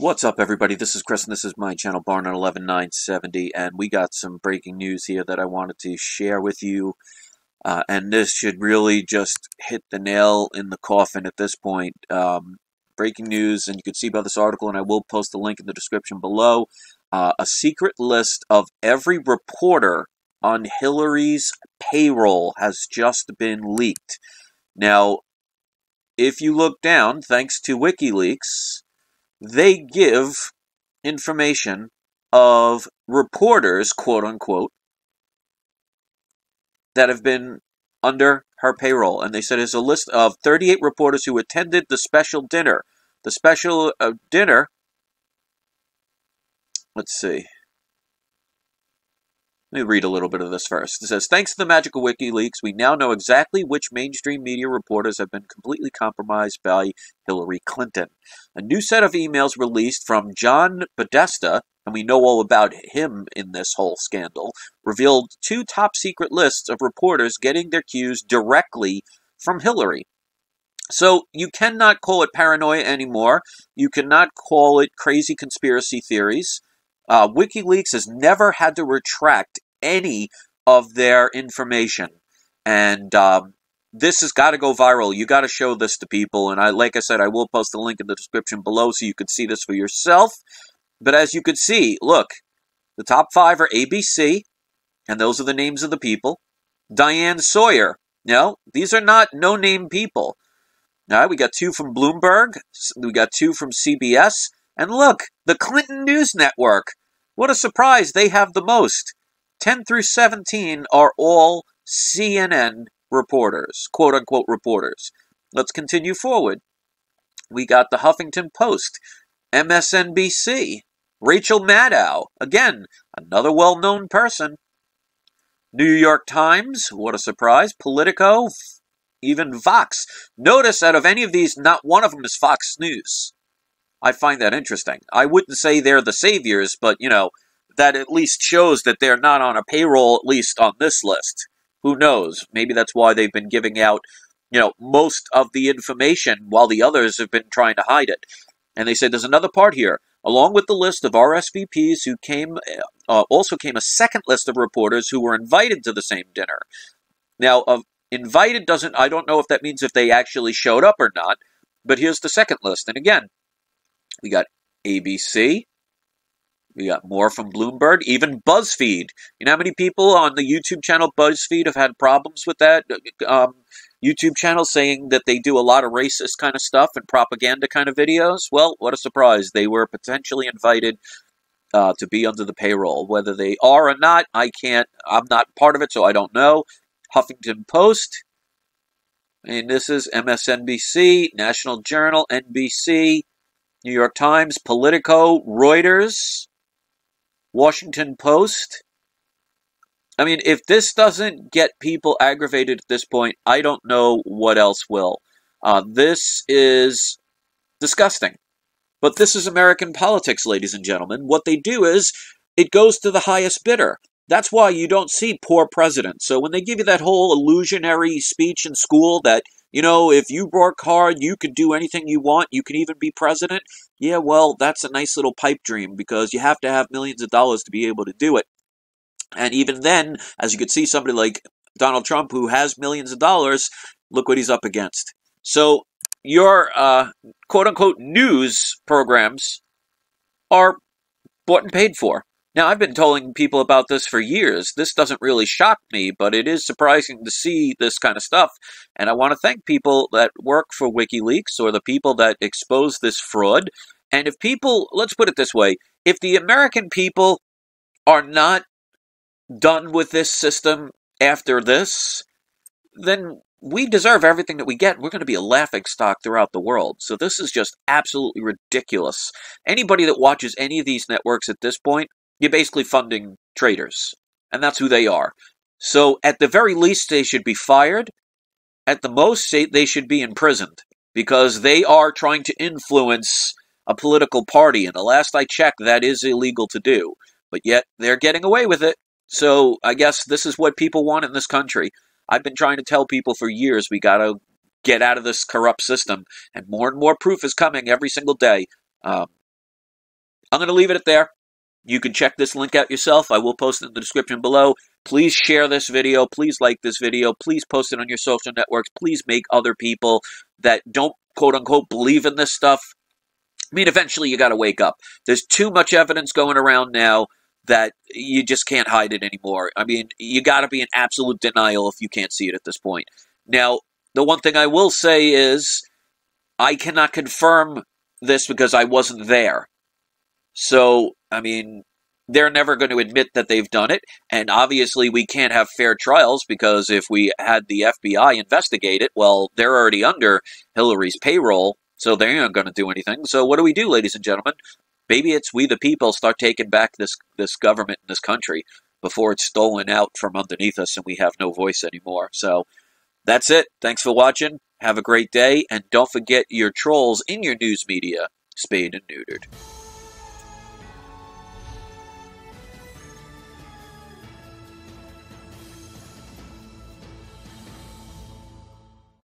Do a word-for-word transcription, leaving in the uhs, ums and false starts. What's up, everybody? This is Chris, and this is my channel, Barnone one one nine seven zero, and we got some breaking news here that I wanted to share with you, uh, and this should really just hit the nail in the coffin at this point. Um, breaking news, and you can see by this article, and I will post the link in the description below, uh, a secret list of every reporter on Hillary's payroll has just been leaked. Now, if you look down, thanks to WikiLeaks, they give information of reporters, quote unquote, that have been under her payroll. And they said there's a list of thirty-eight reporters who attended the special dinner. The special uh, dinner, let's see. Let me read a little bit of this first. It says, thanks to the magic of WikiLeaks, we now know exactly which mainstream media reporters have been completely compromised by Hillary Clinton. A new set of emails released from John Podesta, and we know all about him in this whole scandal, revealed two top-secret lists of reporters getting their cues directly from Hillary. So you cannot call it paranoia anymore. You cannot call it crazy conspiracy theories. Uh, WikiLeaks has never had to retract any of their information, and um, this has got to go viral. You got to show this to people, and I, like I said, I will post the link in the description below so you can see this for yourself. But as you can see, look, the top five are A B C, and those are the names of the people. Diane Sawyer. No, these are not no-name people. All right, we got two from Bloomberg. We got two from C B S. And look, the Clinton News Network. What a surprise, they have the most. ten through seventeen are all C N N reporters, quote-unquote reporters. Let's continue forward. We got the Huffington Post, M S N B C, Rachel Maddow, again, another well-known person. New York Times, what a surprise, Politico, even Vox. Notice out of any of these, not one of them is Fox News. I find that interesting. I wouldn't say they're the saviors, but, you know, that at least shows that they're not on a payroll, at least on this list. Who knows? Maybe that's why they've been giving out, you know, most of the information while the others have been trying to hide it. And they said there's another part here. Along with the list of R S V Ps who came, uh, also came a second list of reporters who were invited to the same dinner. Now, uh, invited doesn't, I don't know if that means if they actually showed up or not, but here's the second list. And again, we got A B C, we got more from Bloomberg, even BuzzFeed. You know how many people on the YouTube channel BuzzFeed have had problems with that um, YouTube channel, saying that they do a lot of racist kind of stuff and propaganda kind of videos? Well, what a surprise. They were potentially invited uh, to be under the payroll. Whether they are or not, I can't, I'm not part of it, so I don't know. Huffington Post, and this is M S N B C, National Journal, N B C, New York Times, Politico, Reuters, Washington Post. I mean, if this doesn't get people aggravated at this point, I don't know what else will. Uh, this is disgusting. But this is American politics, ladies and gentlemen. What they do is it goes to the highest bidder. That's why you don't see poor presidents. So when they give you that whole illusionary speech in school that, you know, if you work hard, you can do anything you want. You can even be president. Yeah, well, that's a nice little pipe dream, because you have to have millions of dollars to be able to do it. And even then, as you could see, somebody like Donald Trump, who has millions of dollars, look what he's up against. So your uh, quote-unquote news programs are bought and paid for. Now, I've been telling people about this for years. This doesn't really shock me, but it is surprising to see this kind of stuff. And I want to thank people that work for WikiLeaks, or the people that expose this fraud. And if people, let's put it this way, if the American people are not done with this system after this, then we deserve everything that we get. We're going to be a laughingstock throughout the world. So this is just absolutely ridiculous. Anybody that watches any of these networks at this point, you're basically funding traitors, and that's who they are. So at the very least, they should be fired. At the most, they should be imprisoned, because they are trying to influence a political party, and the last I checked, that is illegal to do. But yet, they're getting away with it. So I guess this is what people want in this country. I've been trying to tell people for years, we got to get out of this corrupt system, and more and more proof is coming every single day. Um, I'm going to leave it at there. You can check this link out yourself. I will post it in the description below. Please share this video. Please like this video. Please post it on your social networks. Please make other people that don't, quote unquote, believe in this stuff. I mean, eventually you got to wake up. There's too much evidence going around now that you just can't hide it anymore. I mean, you got to be in absolute denial if you can't see it at this point. Now, the one thing I will say is I cannot confirm this because I wasn't there. So, I mean, they're never going to admit that they've done it. And obviously we can't have fair trials because if we had the F B I investigate it, well, they're already under Hillary's payroll, so they aren't going to do anything. So what do we do, ladies and gentlemen? Maybe it's we the people start taking back this, this government and this country before it's stolen out from underneath us and we have no voice anymore. So that's it. Thanks for watching. Have a great day. And don't forget your trolls in your news media spayed and neutered.